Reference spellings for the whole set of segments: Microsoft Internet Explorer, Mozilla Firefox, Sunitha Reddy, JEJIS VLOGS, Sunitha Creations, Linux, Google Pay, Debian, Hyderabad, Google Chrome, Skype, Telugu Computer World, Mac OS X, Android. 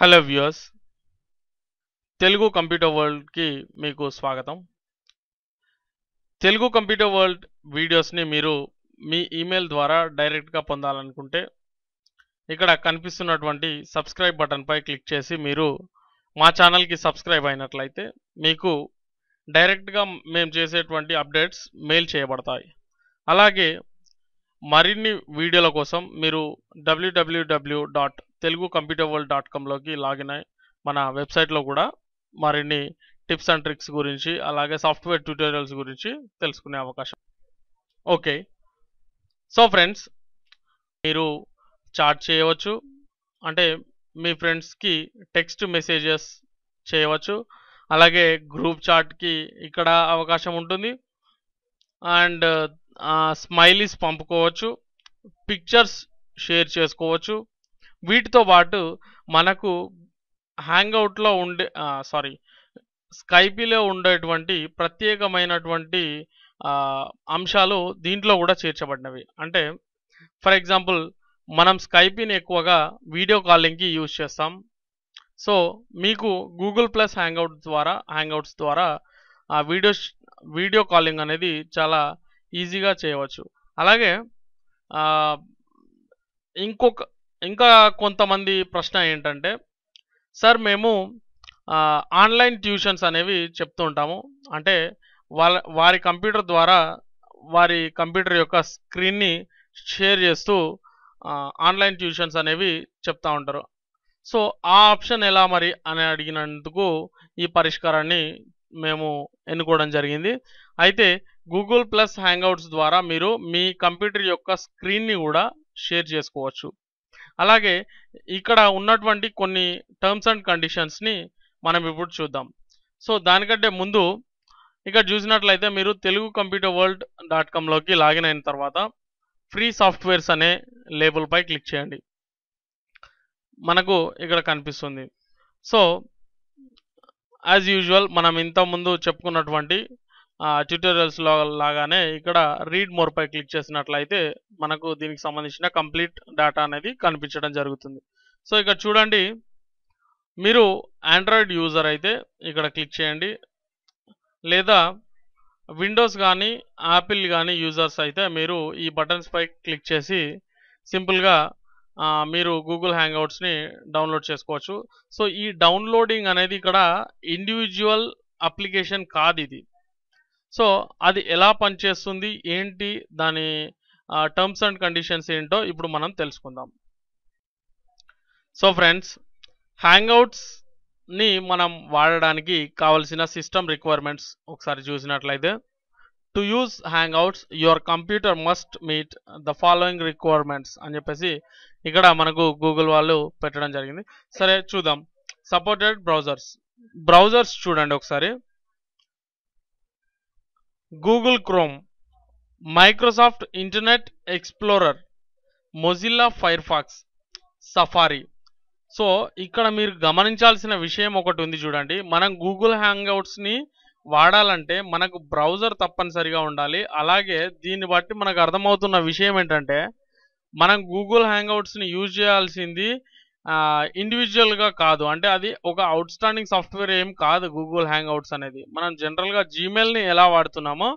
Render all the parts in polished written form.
Hello viewers Telugu computer world కి మీకు స్వాగతం తెలుగు కంప్యూటర్ వరల్డ్ వీడియోస్ ని మీరు మీ ఈమెయిల్ ద్వారా డైరెక్ట్ గా పొందాలనుకుంటే ఇక్కడ కనిపిస్తున్నటువంటి సబ్స్క్రైబ్ బటన్ పై క్లిక్ చేసి మీరు మా ఛానల్ కి సబ్స్క్రైబ్ అయినట్లయితే మీకు డైరెక్ట్ గా మేము చేసేటువంటి అప్డేట్స్ మెయిల్ చేయబడతాయి అలాగే మరిన్ని వీడియోల కోసం మీరు www.telugucomputerworld.com లోకి లాగిన్ అయ్యి మన వెబ్సైట్ లో కూడా మరిన్ని టిప్స్ అండ్ ట్రిక్స్ గురించి అలాగే సాఫ్ట్వేర్ ట్యూటోరియల్స్ గురించి తెలుసుకునే అవకాశం ఓకే సో ఫ్రెండ్స్ మీరు చాట్ చేయవచ్చు అంటే మీ ఫ్రెండ్స్ కి టెక్స్ట్ మెసేజెస్ చేయవచ్చు అలాగే గ్రూప్ చాట్ కి ఇక్కడ అవకాశం ఉంటుంది అండ్ స్మైలీస్ పంపుకోవచ్చు పిక్చర్స్ షేర్ చేసుకోవచ్చు వీటితో పాటు మనకు హ్యాంగ్అవుట్లో ఉండే సారీ స్కైపీలో ఉండేటువంటి ప్రత్యేకమైనటువంటి అంశాలు దీంట్లో కూడా చేర్చబడినవి అంటే ఫర్ ఎగ్జాంపుల్ మనం స్కైపీని ఎక్కువగా వీడియో కాలింగ్కి యూజ్ చేస్తాం సో మీకు గూగుల్ ప్లస్ హ్యాంగ్అవుట్స్ ద్వారా ఆ వీడియో కాలింగ్ అనేది చాలా ఈజీగా చేయవచ్చు అలాగే ఇంకా కొంతమంది ప్రశ్న ఏంటంటే సార్ మేము ఆన్లైన్ ట్యూషన్స్ అనేవి చెప్తూ ఉంటాము అంటే వారి కంప్యూటర్ ద్వారా వారి కంప్యూటర్ యొక్క స్క్రీన్ని షేర్ చేస్తూ ఆన్లైన్ ట్యూషన్స్ అనేవి చెప్తూ ఉంటారు సో ఆ ఆప్షన్ ఎలా మరి అని అడిగినందుకు ఈ పరిష్కారాన్ని మేము ఎన్నుకోవడం జరిగింది అయితే గూగుల్ ప్లస్ హ్యాంగ్అవుట్స్ ద్వారా మీరు మీ కంప్యూటర్ యొక్క స్క్రీన్ని కూడా షేర్ చేసుకోవచ్చు అలాగే ఇక్కడ ఉన్నటువంటి కొన్ని టర్మ్స్ అండ్ కండిషన్స్ని మనం ఇప్పుడు చూద్దాం సో దానికంటే ముందు ఇక్కడ చూసినట్లయితే మీరు తెలుగు కంప్యూటర్ వరల్డ్ డాట్ కామ్లోకి లాగిన్ అయిన తర్వాత ఫ్రీ సాఫ్ట్వేర్స్ అనే లేబుల్పై క్లిక్ చేయండి మనకు ఇక్కడ కనిపిస్తుంది సో యాజ్ యూజువల్ మనం ఇంతకుముందు చెప్పుకున్నటువంటి ట్యూటోరియల్స్ లాగానే ఇక్కడ రీడ్ మోర్ పై క్లిక్ చేసినట్లయితే మనకు దీనికి సంబంధించిన కంప్లీట్ డేటా అనేది కనిపించడం జరుగుతుంది సో ఇక్కడ చూడండి మీరు ఆండ్రాయిడ్ యూజర్ అయితే ఇక్కడ క్లిక్ చేయండి లేదా విండోస్ కానీ యాపిల్ కానీ యూజర్స్ అయితే మీరు ఈ బటన్స్ పై క్లిక్ చేసి సింపుల్గా మీరు గూగుల్ హ్యాంగ్అవుట్స్ని డౌన్లోడ్ చేసుకోవచ్చు సో ఈ డౌన్లోడింగ్ అనేది ఇక్కడ ఇండివిజువల్ అప్లికేషన్ కాదు ఇది సో అది ఎలా పనిచేస్తుంది ఏంటి దాని టర్మ్స్ అండ్ కండిషన్స్ ఏంటో ఇప్పుడు మనం తెలుసుకుందాం సో ఫ్రెండ్స్ హ్యాంగ్అవుట్స్ని మనం వాడడానికి కావలసిన సిస్టమ్ రిక్వైర్మెంట్స్ ఒకసారి చూసినట్లయితే to use Hangouts your computer must meet the following requirements అని చెప్పేసి ఇక్కడ మనకు గూగుల్ వాళ్ళు పెట్టడం జరిగింది సరే చూద్దాం సపోర్టెడ్ బ్రౌజర్స్ చూడండి ఒకసారి Google Chrome, Microsoft Internet Explorer, Mozilla Firefox, Safari. So ఇక్కడ మీరు గమనించాల్సిన విషయం ఒకటి ఉంది చూడండి మనం గూగుల్ హ్యాంగ్అవుట్స్ని వాడాలంటే మనకు బ్రౌజర్ తప్పనిసరిగా ఉండాలి అలాగే దీన్ని బట్టి మనకు అర్థమవుతున్న విషయం ఏంటంటే మనం గూగుల్ హ్యాంగ్అవుట్స్ని యూజ్ చేయాల్సింది ఇండివిజువల్గా కాదు అంటే అది ఒక అవుట్స్టాండింగ్ సాఫ్ట్వేర్ ఏం కాదు గూగుల్ హ్యాంగ్అవుట్స్ అనేది మనం జనరల్గా జీమెయిల్ని ఎలా వాడుతున్నామో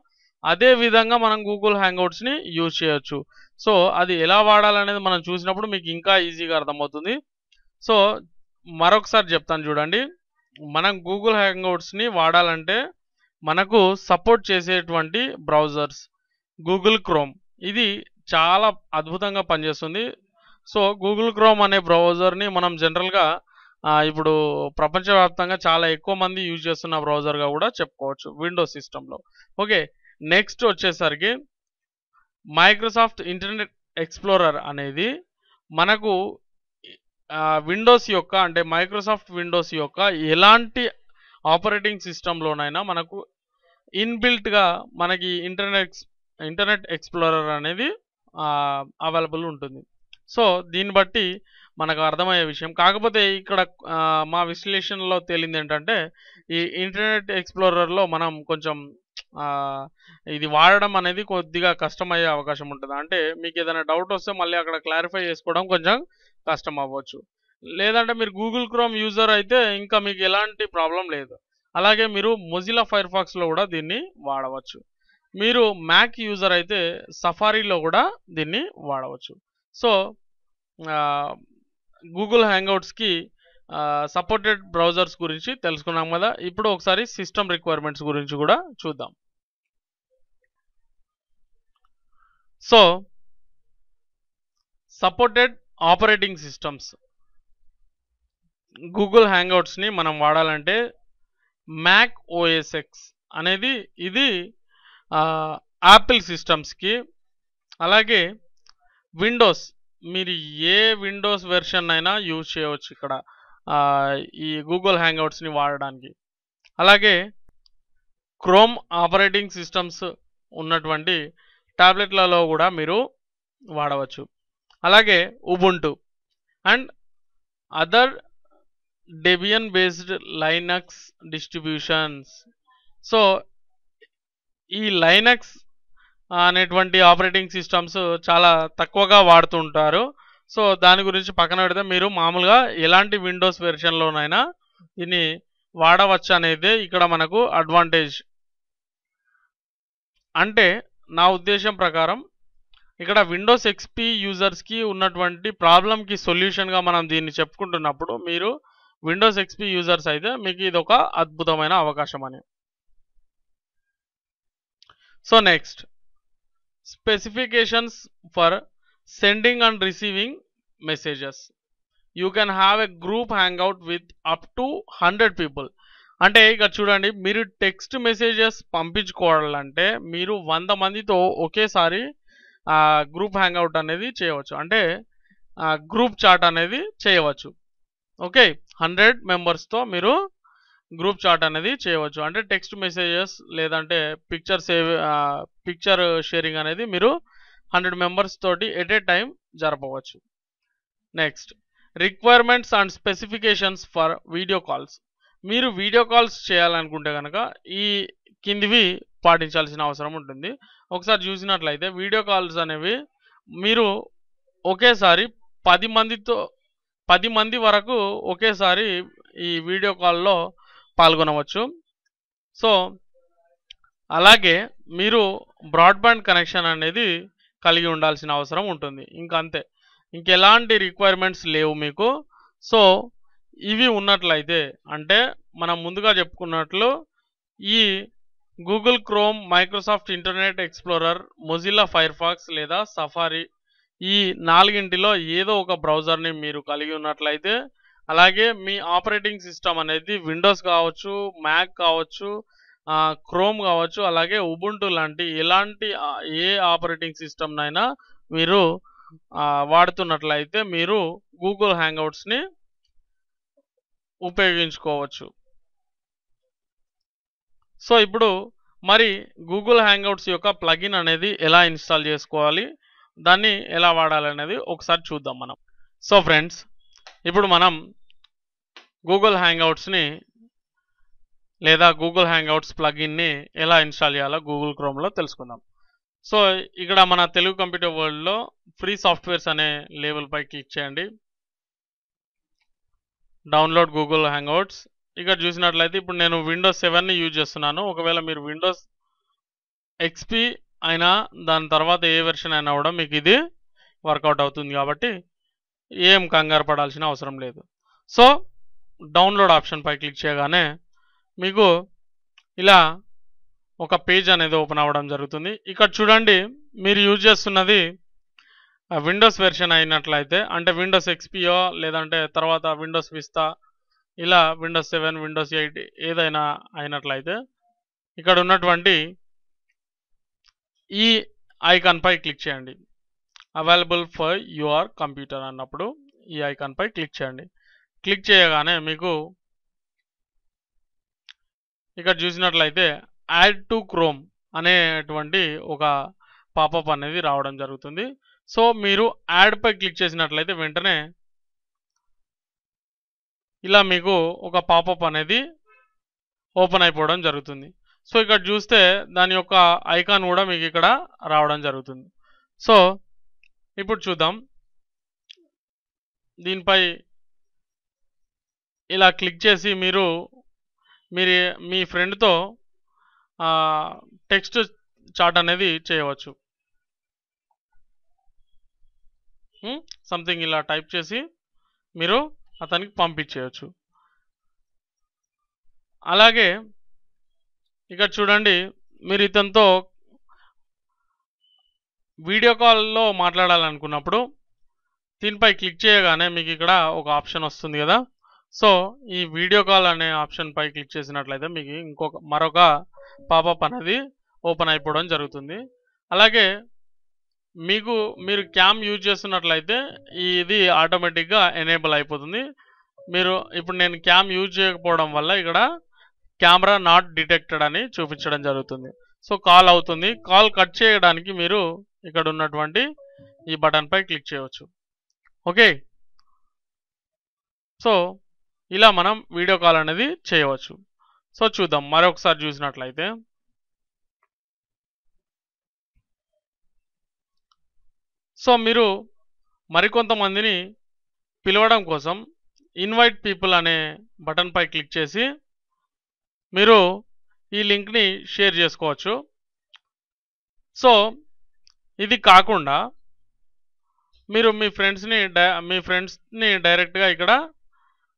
అదే విధంగా మనం గూగుల్ హ్యాంగ్అవుట్స్ని యూజ్ చేయొచ్చు సో అది ఎలా వాడాలనేది మనం చూసినప్పుడు మీకు ఇంకా ఈజీగా అర్థమవుతుంది సో మరొకసారి చెప్తాను చూడండి మనం గూగుల్ హ్యాంగ్అవుట్స్ని వాడాలంటే మనకు సపోర్ట్ చేసేటువంటి బ్రౌజర్స్ గూగుల్ క్రోమ్ ఇది చాలా అద్భుతంగా పనిచేస్తుంది సో గూగుల్ క్రోమ్ అనే బ్రౌజర్ని మనం జనరల్గా ఇప్పుడు ప్రపంచవ్యాప్తంగా చాలా ఎక్కువ మంది యూజ్ చేస్తున్న బ్రౌజర్గా కూడా చెప్పుకోవచ్చు విండోస్ సిస్టంలో ఓకే నెక్స్ట్ వచ్చేసరికి మైక్రోసాఫ్ట్ ఇంటర్నెట్ ఎక్స్ప్లోరర్ అనేది మనకు విండోస్ యొక్క అంటే మైక్రోసాఫ్ట్ విండోస్ యొక్క ఎలాంటి ఆపరేటింగ్ సిస్టంలోనైనా మనకు ఇన్బిల్ట్గా మనకి ఇంటర్నెట్ ఎక్స్ప్లోరర్ అనేది అవైలబుల్ ఉంటుంది సో దీన్ని బట్టి మనకు అర్థమయ్యే విషయం కాకపోతే ఇక్కడ మా విశ్లేషణలో తేలింది ఏంటంటే ఈ ఇంటర్నెట్ ఎక్స్ప్లోరర్లో మనం కొంచెం ఇది వాడడం అనేది కొద్దిగా కష్టమయ్యే అవకాశం ఉంటుంది అంటే మీకు ఏదైనా డౌట్ వస్తే మళ్ళీ అక్కడ క్లారిఫై చేసుకోవడం కొంచెం కష్టం అవ్వచ్చు लेदंटे मीरू गूगल क्रोम यूजर अयिते इंका मीकु एलांटी प्रॉब्लम लेदु। అలాగే మీరు మొజిల్లా ఫైర్ఫాక్స్ లో కూడా దీన్ని వాడవచ్చు। మీరు Mac యూజర్ అయితే సఫారీ లో కూడా దీన్ని వాడవచ్చు। సో Google హ్యాంగ్అవుట్స్ కి సపోర్టెడ్ బ్రౌజర్స్ గురించి తెలుసుకున్నాం కదా। ఇప్పుడు ఒకసారి సిస్టమ్ రిక్వైర్మెంట్స్ గురించి కూడా చూద్దాం। So supported operating systems Google Hangouts ని మనం వాడాలంటే Mac OS X అనేది ఇది Apple సిస్టమ్స్ కి, అలాగే విండోస్ మీరు ఏ విండోస్ వెర్షన్ అయినా యూజ్ చేయవచ్చు ఇక్కడ ఈ గూగుల్ హ్యాంగ్అవుట్స్ ని వాడడానికి। అలాగే క్రోమ్ ఆపరేటింగ్ సిస్టమ్స్ ఉన్నటువంటి టాబ్లెట్లలో కూడా మీరు వాడవచ్చు। అలాగే Ubuntu and other Debian based Linux distributions। So ई Linux अनेटुवंटि operating systems चाला तक्कुवगा वाडुतुंटारु। सो दानि गुरिंचि पक्कन पेडिते मीरु मामूलुगा एलांटि विंडोस वेर्षन लोनैना दीनि वाडवच्चु अनेदि इक्कड मनकु अड्वांटेज। अंटे ना उद्देशं प्रकारं ఇక్కడ విండోస్ XP యూజర్స్ కి ఉన్నటువంటి ప్రాబ్లం కి సొల్యూషన్ గా మనం దీన్ని చెప్పుకుంటున్నప్పుడు మీరు విండోస్ XP యూజర్స్ అయితే మీకు ఇది ఒక అద్భుతమైన అవకాశం అని। So next specifications for sending and receiving messages. You can have a group hangout with up to 100 people. అంటే ఇక్కడ చూడండి మీరు టెక్స్ట్ మెసేజెస్ పంపించుకోవాలంటే మీరు 100 మందితో ఒకేసారి గ్రూప్ హ్యాంగ్అవుట్ అనేది చేయవచ్చు, అంటే గ్రూప్ చాట్ అనేది చేయవచ్చు। ఓకే 100 మెంబర్స్తో మీరు గ్రూప్ చాట్ అనేది చేయవచ్చు, అంటే టెక్స్ట్ మెసేజెస్ లేదంటే పిక్చర్ సేవ్ పిక్చర్ షేరింగ్ అనేది మీరు 100 మెంబర్స్ తోటి ఎట్ ఏ టైం జరపవచ్చు। Next requirements and specifications for video calls. మీరు వీడియో కాల్స్ చేయాలనుకుంటే కనుక ఈ కిందివి పాటించాల్సిన అవసరం ఉంటుంది। ఒకసారి చూసినట్లయితే వీడియో కాల్స్ అనేవి మీరు ఒకేసారి 10 మంది వరకు ఒకేసారి ఈ వీడియో కాల్లో పాల్గొనవచ్చు। సో అలాగే మీరు బ్రాడ్బ్యాండ్ కనెక్షన్ అనేది కలిగి ఉండాల్సిన అవసరం ఉంటుంది, ఇంకంతే ఇంకెలాంటి రిక్వైర్మెంట్స్ లేవు మీకు। సో ఇవి ఉన్నట్లయితే అంటే మనం ముందుగా చెప్పుకున్నట్లు ఈ Google Chrome, Microsoft Internet Explorer, Mozilla Firefox లేదా Safari ఈ నాలుగింటిలో ఏదో ఒక బ్రౌజర్ని మీరు కలిగి ఉన్నట్లయితే అలాగే మీ ఆపరేటింగ్ సిస్టమ్ అనేది విండోస్ కావచ్చు, మ్యాక్ కావచ్చు, క్రోమ్ కావచ్చు, అలాగే ఉబుంటు లాంటి ఎలాంటి ఏ ఆపరేటింగ్ సిస్టమ్నైనా మీరు వాడుతున్నట్లయితే మీరు గూగుల్ హ్యాంగ్అవుట్స్ని ఉపయోగించుకోవచ్చు। సో ఇప్పుడు మరి గూగుల్ హ్యాంగ్అవుట్స్ యొక్క ప్లగిన్ అనేది ఎలా ఇన్స్టాల్ చేసుకోవాలి, దాన్ని ఎలా వాడాలనేది ఒకసారి చూద్దాం మనం। సో ఫ్రెండ్స్ ఇప్పుడు మనం గూగుల్ హ్యాంగ్అవుట్స్ని లేదా గూగుల్ హ్యాంగ్అవుట్స్ ప్లగిన్ని ఎలా ఇన్స్టాల్ చేయాలో గూగుల్ క్రోమ్లో తెలుసుకుందాం। సో ఇక్కడ మన తెలుగు కంప్యూటర్ వరల్డ్లో ఫ్రీ సాఫ్ట్వేర్స్ అనే లేబుల్పై క్లిక్ చేయండి, డౌన్లోడ్ గూగుల్ హ్యాంగ్అవుట్స్। ఇక్కడ చూసినట్లయితే ఇప్పుడు నేను విండోస్ 7ని యూజ్ చేస్తున్నాను। ఒకవేళ మీరు విండోస్ XP అయినా దాని తర్వాత ఏ వెర్షన్ అయినా కూడా మీకు ఇది వర్కౌట్ అవుతుంది కాబట్టి ఏం కంగారు పడాల్సిన అవసరం లేదు। సో డౌన్లోడ్ ఆప్షన్పై క్లిక్ చేయగానే మీకు ఇలా ఒక పేజ్ అనేది ఓపెన్ అవ్వడం జరుగుతుంది। ఇక్కడ చూడండి మీరు యూజ్ చేస్తున్నది విండోస్ వెర్షన్ అయినట్లయితే అంటే విండోస్ XPయో లేదంటే తర్వాత విండోస్ విస్తా ఇలా విండోస్ 7 విండోస్ 8 ఏదైనా అయినట్లయితే ఇక్కడ ఉన్నటువంటి ఈ ఐకాన్పై క్లిక్ చేయండి, అవైలబుల్ ఫర్ యువర్ కంప్యూటర్ అన్నప్పుడు ఈ ఐకాన్పై క్లిక్ చేయండి। క్లిక్ చేయగానే మీకు ఇక్కడ చూసినట్లయితే యాడ్ టు క్రోమ్ అనేటువంటి ఒక పాపప్ అనేది రావడం జరుగుతుంది। సో మీరు యాడ్పై క్లిక్ చేసినట్లయితే వెంటనే ఇలా మీకు ఒక పాపప్ అనేది ఓపెన్ అయిపోవడం జరుగుతుంది। సో ఇక్కడ చూస్తే దాని యొక్క ఐకాన్ కూడా మీకు ఇక్కడ రావడం జరుగుతుంది। సో ఇప్పుడు చూద్దాం దీనిపై ఇలా క్లిక్ చేసి మీరు మీ ఫ్రెండ్ తో టెక్స్ట్ చాట్ అనేది చేయవచ్చు. సంథింగ్ ఇలా టైప్ చేసి మీరు అతనికి పంపించేయచ్చు. అలాగే ఇక్కడ చూడండి, మీరు ఇతనితో వీడియో కాల్లో మాట్లాడాలనుకున్నప్పుడు దీనిపై క్లిక్ చేయగానే మీకు ఇక్కడ ఒక ఆప్షన్ వస్తుంది కదా. సో ఈ వీడియో కాల్ అనే ఆప్షన్ పై క్లిక్ చేసినట్లయితే మీకు మరొక పాపప్ అనేది ఓపెన్ అయిపోవడం జరుగుతుంది. అలాగే మీరు క్యామ్ యూజ్ చేస్తున్నట్లయితే ఇది ఆటోమేటిక్గా ఎనేబుల్ అయిపోతుంది. ఇప్పుడు నేను క్యామ్ యూజ్ చేయకపోవడం వల్ల ఇక్కడ కెమెరా నాట్ డిటెక్టెడ్ అని చూపించడం జరుగుతుంది. సో కాల్ అవుతుంది. కాల్ కట్ చేయడానికి మీరు ఇక్కడ ఉన్నటువంటి ఈ బటన్ పై క్లిక్ చేయవచ్చు. ఓకే, సో ఇలా మనం వీడియో కాల్ అనేది చేయవచ్చు. సో చూద్దాం, మరొకసారి చూసినట్లయితే సో మీరు మరికొంతమందిని పిలవడం కోసం ఇన్వైట్ పీపుల్ అనే బటన్ పై క్లిక్ చేసి మీరు ఈ లింక్ని షేర్ చేసుకోవచ్చు. సో ఇది కాకుండా మీరు మీ ఫ్రెండ్స్ని డైరెక్ట్గా ఇక్కడ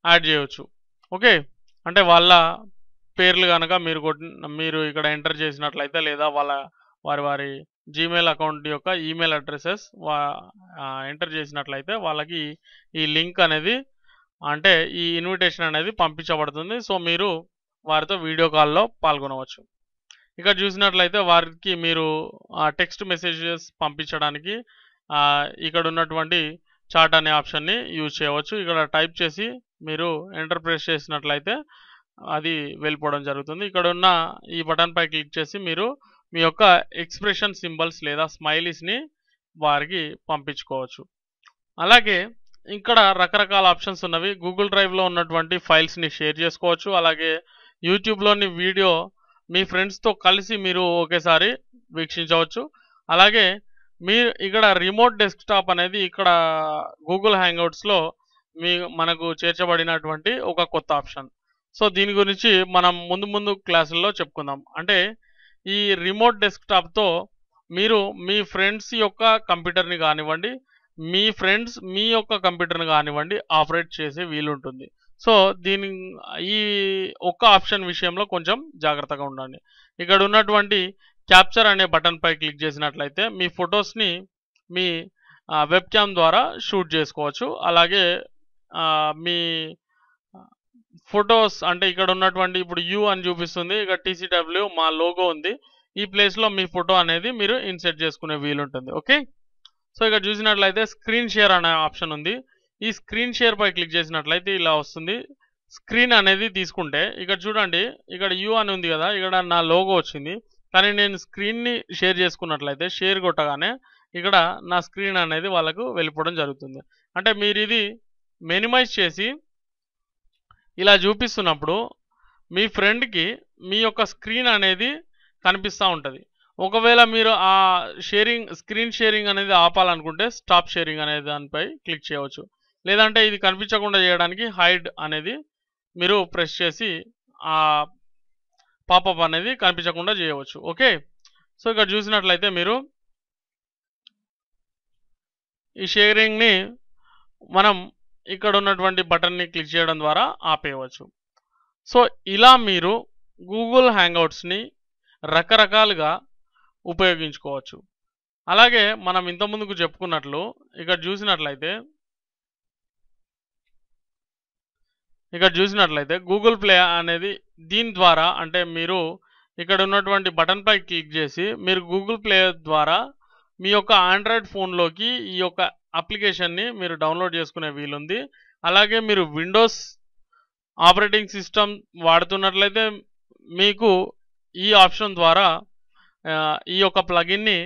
యాడ్ చేయవచ్చు. ఓకే, అంటే వాళ్ళ పేర్లు కనుక మీరు ఇక్కడ ఎంటర్ చేసినట్లయితే, లేదా వారి జీమెయిల్ అకౌంట్ యొక్క ఈమెయిల్ అడ్రసెస్ ఎంటర్ చేసినట్లయితే వాళ్ళకి ఈ లింక్ అనేది, అంటే ఈ ఇన్విటేషన్ అనేది పంపించబడుతుంది. సో మీరు వారితో వీడియో కాల్లో పాల్గొనవచ్చు. ఇక్కడ చూసినట్లయితే వారికి మీరు టెక్స్ట్ మెసేజెస్ పంపించడానికి ఇక్కడ ఉన్నటువంటి చాట్ అనే ఆప్షన్ని యూజ్ చేయవచ్చు. ఇక్కడ టైప్ చేసి మీరు ఎంటర్ ప్రెస్ చేసినట్లయితే అది వెళ్ళిపోవడం జరుగుతుంది. ఇక్కడ ఉన్న ఈ బటన్ పై క్లిక్ చేసి మీరు మీ యొక్క ఎక్స్ప్రెషన్ సింబల్స్ లేదా స్మైలీస్ని వారికి పంపించుకోవచ్చు. అలాగే ఇక్కడ రకరకాల ఆప్షన్స్ ఉన్నవి. గూగుల్ డ్రైవ్లో ఉన్నటువంటి ఫైల్స్ని షేర్ చేసుకోవచ్చు. అలాగే యూట్యూబ్లోని వీడియో మీ ఫ్రెండ్స్తో కలిసి మీరు ఒకేసారి వీక్షించవచ్చు. అలాగే మీరు ఇక్కడ రిమోట్ డెస్క్టాప్ అనేది ఇక్కడ గూగుల్ హ్యాంగ్అవుట్స్లో మనకు చేర్చబడినటువంటి ఒక కొత్త ఆప్షన్. సో దీని గురించి మనం ముందు క్లాసుల్లో చెప్పుకుందాం. అంటే ఈ రిమోట్ డెస్క్టాప్తో మీరు మీ ఫ్రెండ్స్ యొక్క కంప్యూటర్ని కానివ్వండి, మీ ఫ్రెండ్స్ మీ యొక్క కంప్యూటర్ని కానివ్వండి ఆపరేట్ చేసే వీలుంటుంది. సో ఈ ఒక్క ఆప్షన్ విషయంలో కొంచెం జాగ్రత్తగా ఉండండి. ఇక్కడ ఉన్నటువంటి క్యాప్చర్ అనే బటన్ పై క్లిక్ చేసినట్లయితే మీ ఫొటోస్ని మీ వెబ్ క్యామ్ ద్వారా షూట్ చేసుకోవచ్చు. అలాగే మీ ఫొటోస్, అంటే ఇక్కడ ఉన్నటువంటి ఇప్పుడు యూ అని చూపిస్తుంది, ఇక్కడ టీసీడబ్ల్యూ మా లోగో ఉంది, ఈ ప్లేస్లో మీ ఫోటో అనేది మీరు ఇన్సర్ట్ చేసుకునే వీలుంటుంది. ఓకే, సో ఇక్కడ చూసినట్లయితే స్క్రీన్ షేర్ అనే ఆప్షన్ ఉంది. ఈ స్క్రీన్ షేర్ పై క్లిక్ చేసినట్లయితే ఇలా వస్తుంది. స్క్రీన్ అనేది తీసుకుంటే ఇక్కడ చూడండి, ఇక్కడ యూ అని ఉంది కదా, ఇక్కడ నా లోగో వచ్చింది. కానీ నేను స్క్రీన్ని షేర్ చేసుకున్నట్లయితే షేర్ కొట్టగానే ఇక్కడ నా స్క్రీన్ అనేది వాళ్ళకు వెళ్ళిపోవడం జరుగుతుంది. అంటే మీరు ఇది మినిమైజ్ చేసి ఇలా చూపిస్తున్నప్పుడు మీ ఫ్రెండ్కి మీ యొక్క స్క్రీన్ అనేది కనిపిస్తూ ఉంటుంది. ఒకవేళ మీరు ఆ స్క్రీన్ షేరింగ్ అనేది ఆపాలనుకుంటే స్టాప్ షేరింగ్ అనే దానిపై క్లిక్ చేయవచ్చు. లేదంటే ఇది కనిపించకుండా చేయడానికి హైడ్ అనేది మీరు ప్రెస్ చేసి ఆ పాపప్ అనేది కనిపించకుండా చేయవచ్చు. ఓకే, సో ఇక్కడ చూసినట్లయితే మీరు ఈ షేరింగ్ని మనం ఇక్కడ ఉన్నటువంటి బటన్ని క్లిక్ చేయడం ద్వారా ఆపేయవచ్చు. సో ఇలా మీరు గూగుల్ హ్యాంగ్అవుట్స్ని రకరకాలుగా ఉపయోగించుకోవచ్చు. అలాగే మనం ఇంతకుముందుకు చెప్పుకున్నట్లు ఇక్కడ చూసినట్లయితే గూగుల్ ప్లే అనేది దీని ద్వారా, అంటే మీరు ఇక్కడ ఉన్నటువంటి బటన్ పై క్లిక్ చేసి మీరు గూగుల్ ప్లే ద్వారా మీ యొక్క ఆండ్రాయిడ్ ఫోన్లోకి ఈ యొక్క అప్లికేషన్ని మీరు డౌన్లోడ్ చేసుకునే వీలుంది. అలాగే మీరు విండోస్ ఆపరేటింగ్ సిస్టమ్ వాడుతున్నట్లయితే మీకు ఈ ఆప్షన్ ద్వారా ఈ యొక్క ప్లగిన్ని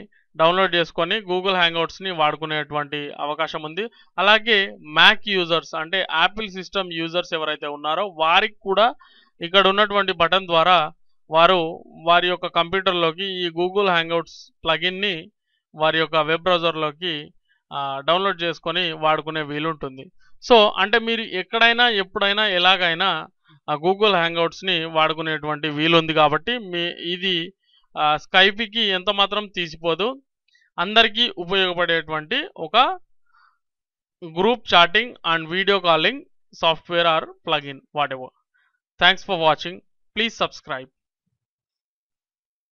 డౌన్లోడ్ చేసుకొని గూగుల్ హ్యాంగ్అవుట్స్ని వాడుకునేటువంటి అవకాశం ఉంది. అలాగే మ్యాక్ యూజర్స్, అంటే యాపిల్ సిస్టమ్ యూజర్స్ ఎవరైతే ఉన్నారో వారికి కూడా ఇక్కడ ఉన్నటువంటి బటన్ ద్వారా వారి యొక్క కంప్యూటర్లోకి ఈ గూగుల్ హ్యాంగ్అవుట్స్ ప్లగిన్ని వారి యొక్క వెబ్ బ్రౌజర్లోకి డౌన్లోడ్ చేసుకొని వాడుకునే వీలుంటుంది. సో అంటే మీరు ఎక్కడైనా ఎప్పుడైనా ఎలాగైనా గూగుల్ హ్యాంగ్అవుట్స్ ని వాడుకునేటువంటి వీలు ఉంది కాబట్టి ఇది స్కైప్ కి ఎంత మాత్రం తీసిపోదు. అందరికీ ఉపయోగపడేటువంటి ఒక group chatting and video calling software or plugin whatever. Thanks for watching. Please subscribe.